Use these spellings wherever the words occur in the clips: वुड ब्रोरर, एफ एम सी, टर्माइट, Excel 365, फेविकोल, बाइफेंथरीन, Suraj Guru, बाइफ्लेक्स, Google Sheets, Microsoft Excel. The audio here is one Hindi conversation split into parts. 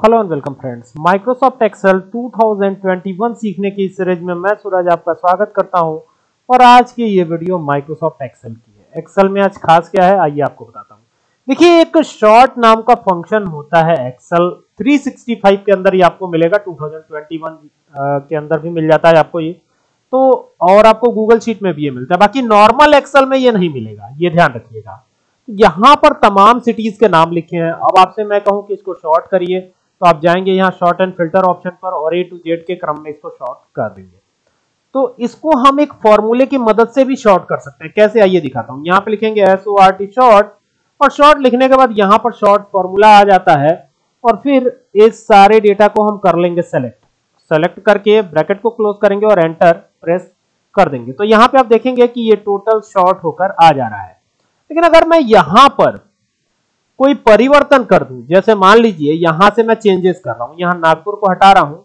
Hello and welcome friends, Microsoft Excel 2021 सीखने की इस सीरीज में मैं सूरज आपका स्वागत करता हूं। और आज की ये वीडियो माइक्रोसॉफ्ट एक्सेल की है। एक्सेल में आज खास क्या है आइए आपको बताता हूं। देखिए, एक शॉर्ट नाम का फंक्शन होता है एक्सेल 365 के अंदर, ये आपको मिलेगा 2021 के अंदर भी मिल जाता है आपको ये तो, और आपको गूगल शीट में भी ये मिलता है। बाकी नॉर्मल एक्सेल में ये नहीं मिलेगा, ये ध्यान रखिएगा। यहाँ पर तमाम सिटीज के नाम लिखे हैं। अब आपसे मैं कहूँ कि इसको शॉर्ट करिए तो आप जाएंगे यहाँ शॉर्ट एंड फिल्टर ऑप्शन पर और ए टू जेड के क्रम में इसको शॉर्ट कर देंगे। तो इसको हम एक फॉर्मूले की मदद से भी शॉर्ट कर सकते हैं। कैसे आइए दिखाता हूँ। यहाँ पे लिखेंगे SORT शॉर्ट, और शॉर्ट लिखने के बाद यहाँ पर शॉर्ट फॉर्मूला आ जाता है और फिर इस सारे डेटा को हम कर लेंगे सेलेक्ट करके ब्रैकेट को क्लोज करेंगे और एंटर प्रेस कर देंगे। तो यहाँ पे आप देखेंगे कि ये टोटल शॉर्ट होकर आ जा रहा है। लेकिन अगर मैं यहाँ पर कोई परिवर्तन कर दूं, जैसे मान लीजिए यहां से मैं चेंजेस कर रहा हूं, यहां नागपुर को हटा रहा हूं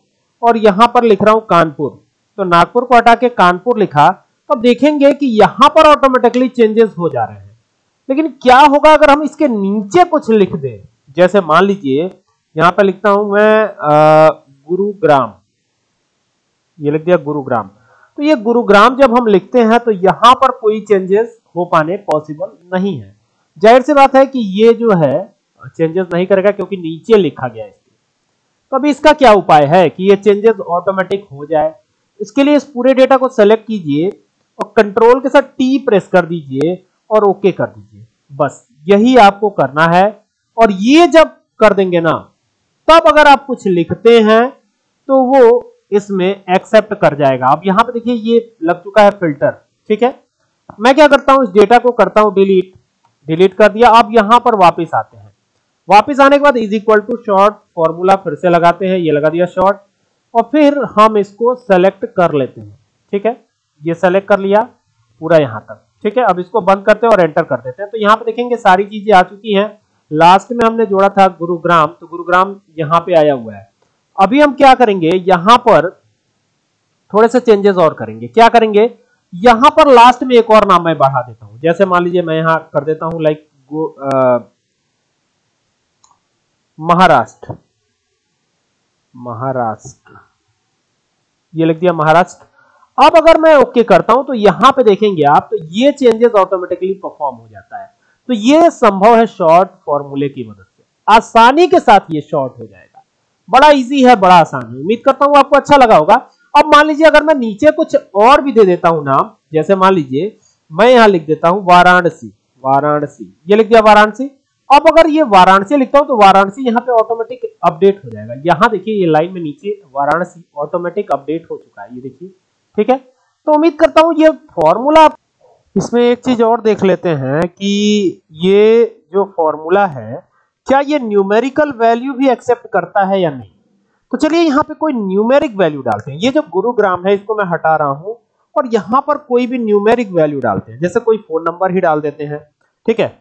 और यहां पर लिख रहा हूं कानपुर, तो नागपुर को हटा के कानपुर लिखा, तो देखेंगे कि यहां पर ऑटोमेटिकली चेंजेस हो जा रहे हैं। लेकिन क्या होगा अगर हम इसके नीचे कुछ लिख दें, जैसे मान लीजिए यहां पर लिखता हूं मैं गुरुग्राम, ये लिख दिया गुरुग्राम। तो ये गुरुग्राम जब हम लिखते हैं तो यहां पर कोई चेंजेस हो पाने पॉसिबल नहीं है। जाहिर सी बात है कि ये जो है चेंजेस नहीं करेगा क्योंकि नीचे लिखा गया है इसके। तो अभी इसका क्या उपाय है कि ये चेंजेस ऑटोमेटिक हो जाए। इसके लिए इस पूरे डेटा को सेलेक्ट कीजिए और कंट्रोल के साथ टी प्रेस कर दीजिए और ओके कर दीजिए। बस यही आपको करना है। और ये जब कर देंगे ना, तब अगर आप कुछ लिखते हैं तो वो इसमें एक्सेप्ट कर जाएगा। अब यहाँ पे देखिए ये लग चुका है फिल्टर, ठीक है। मैं क्या करता हूँ, इस डेटा को करता हूँ डिलीट कर दिया। अब यहाँ पर वापस आते हैं। वापस आने के बाद is equal to short formula फिर से लगाते हैं, ये लगा दिया शॉर्ट, और फिर हम इसको सेलेक्ट कर लेते हैं, ठीक है। ये सेलेक्ट कर लिया पूरा यहाँ तक, ठीक है। अब इसको बंद करते हैं और एंटर कर देते हैं। तो यहाँ पे देखेंगे सारी चीजें आ चुकी हैं। लास्ट में हमने जोड़ा था गुरुग्राम, तो गुरुग्राम यहाँ पे आया हुआ है। अभी हम क्या करेंगे, यहाँ पर थोड़े से चेंजेस और करेंगे। क्या करेंगे, यहां पर लास्ट में एक और नाम मैं बढ़ा देता हूं। जैसे मान लीजिए मैं यहां कर देता हूं लाइक महाराष्ट्र, ये लिख दिया महाराष्ट्र। अब अगर मैं ओके करता हूं तो यहां पे देखेंगे आप, तो ये चेंजेस ऑटोमेटिकली परफॉर्म हो जाता है। तो ये संभव है शॉर्ट फॉर्मूले की मदद से, आसानी के साथ ये शॉर्ट हो जाएगा। बड़ा इजी है, बड़ा आसान है। उम्मीद करता हूं आपको अच्छा लगा होगा। अब मान लीजिए अगर मैं नीचे कुछ और भी दे देता हूं नाम, जैसे मान लीजिए मैं यहां लिख देता हूं वाराणसी, ये लिख दिया वाराणसी। अब अगर ये वाराणसी लिखता हूं तो वाराणसी यहां पे ऑटोमेटिक अपडेट हो जाएगा। यहां देखिए ये लाइन में नीचे वाराणसी ऑटोमेटिक अपडेट हो चुका है, ये देखिए, ठीक है। तो उम्मीद करता हूं ये फॉर्मूला, इसमें एक चीज और देख लेते हैं कि ये जो फॉर्मूला है क्या ये न्यूमेरिकल वैल्यू भी एक्सेप्ट करता है या नहीं। तो चलिए यहाँ पे कोई न्यूमेरिक वैल्यू डालते हैं। ये जो गुरुग्राम है इसको मैं हटा रहा हूं और यहाँ पर कोई भी न्यूमेरिक वैल्यू डालते हैं, जैसे कोई फोन नंबर ही डाल देते हैं, ठीक है,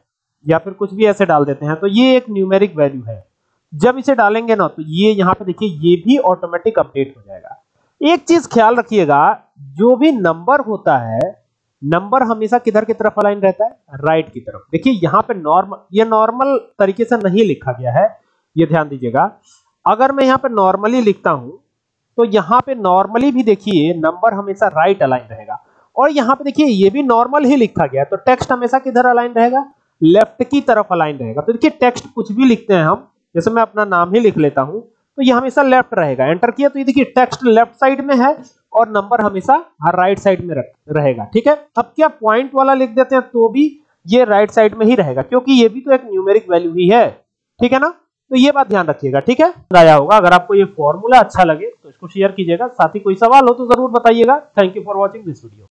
या फिर कुछ भी ऐसे डाल देते हैं। तो ये एक न्यूमेरिक वैल्यू है। जब इसे डालेंगे ना तो ये यहाँ पे देखिए ये भी ऑटोमेटिक अपडेट हो जाएगा। एक चीज ख्याल रखिएगा, जो भी नंबर होता है, नंबर हमेशा किधर की तरफ अलाइन रहता है, राइट की तरफ। देखिए यहाँ पे नॉर्मल, ये नॉर्मल तरीके से नहीं लिखा गया है, ये ध्यान दीजिएगा। अगर मैं यहाँ पे नॉर्मली लिखता हूं तो यहाँ पे नॉर्मली भी देखिए नंबर हमेशा राइट अलाइन रहेगा। और यहाँ पे देखिए ये भी नॉर्मल ही लिखा गया है, तो टेक्स्ट हमेशा किधर अलाइन रहेगा, लेफ्ट की तरफ अलाइन रहेगा। तो देखिए टेक्स्ट कुछ भी लिखते हैं हम, जैसे मैं अपना नाम ही लिख लेता हूं तो ये हमेशा लेफ्ट रहेगा। एंटर किया तो ये देखिए टेक्स्ट लेफ्ट साइड में है और नंबर हमेशा राइट साइड में रहेगा, ठीक है। अब क्या पॉइंट वाला लिख देते हैं तो भी ये राइट साइड में ही रहेगा, क्योंकि ये भी तो एक न्यूमेरिक वैल्यू ही है, ठीक है ना। तो ये बात ध्यान रखिएगा, ठीक है। आया होगा। अगर आपको ये फॉर्मूला अच्छा लगे तो इसको शेयर कीजिएगा, साथ ही कोई सवाल हो तो जरूर बताइएगा। Thank you for watching this video.